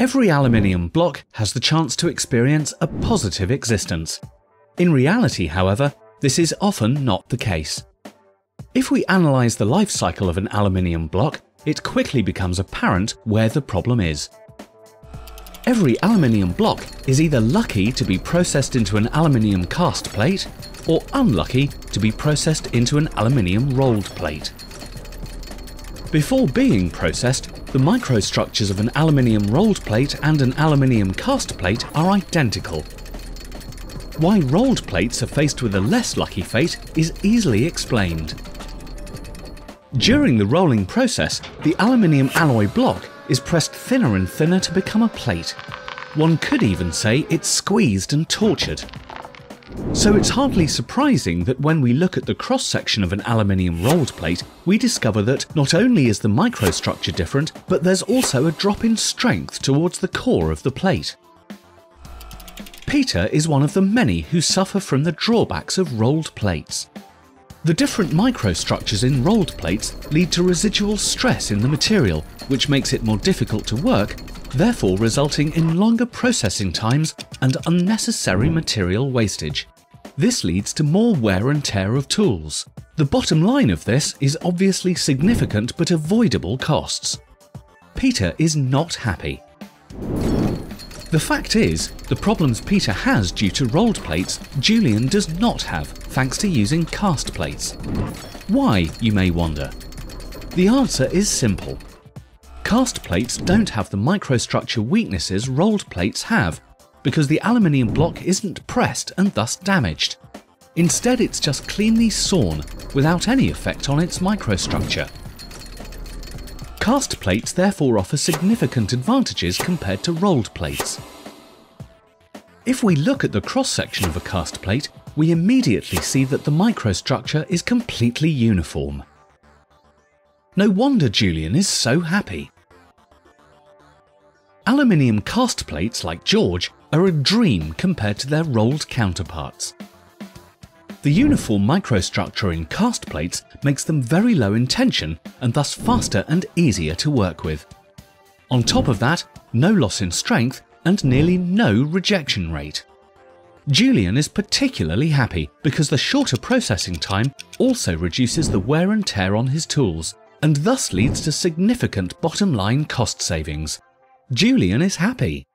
Every aluminium block has the chance to experience a positive existence. In reality, however, this is often not the case. If we analyse the life cycle of an aluminium block, it quickly becomes apparent where the problem is. Every aluminium block is either lucky to be processed into an aluminium cast plate or unlucky to be processed into an aluminium rolled plate. Before being processed, the microstructures of an aluminium rolled plate and an aluminium cast plate are identical. Why rolled plates are faced with a less lucky fate is easily explained. During the rolling process, the aluminium alloy block is pressed thinner and thinner to become a plate. One could even say it's squeezed and tortured. So it's hardly surprising that when we look at the cross-section of an aluminium rolled plate, we discover that not only is the microstructure different, but there's also a drop in strength towards the core of the plate. Peter is one of the many who suffer from the drawbacks of rolled plates. The different microstructures in rolled plates lead to residual stress in the material, which makes it more difficult to work, therefore resulting in longer processing times and unnecessary material wastage. This leads to more wear and tear of tools. The bottom line of this is obviously significant but avoidable costs. Peter is not happy. The fact is, the problems Peter has due to rolled plates, Julian does not have thanks to using cast plates. Why, you may wonder? The answer is simple. Cast plates don't have the microstructure weaknesses rolled plates have, because the aluminium block isn't pressed and thus damaged. Instead, it's just cleanly sawn without any effect on its microstructure. Cast plates therefore offer significant advantages compared to rolled plates. If we look at the cross-section of a cast plate, we immediately see that the microstructure is completely uniform. No wonder Julian is so happy. Aluminium cast plates like George are a dream compared to their rolled counterparts. The uniform microstructure in cast plates makes them very low in tension and thus faster and easier to work with. On top of that, no loss in strength and nearly no rejection rate. Julian is particularly happy because the shorter processing time also reduces the wear and tear on his tools and thus leads to significant bottom line cost savings. Julian is happy.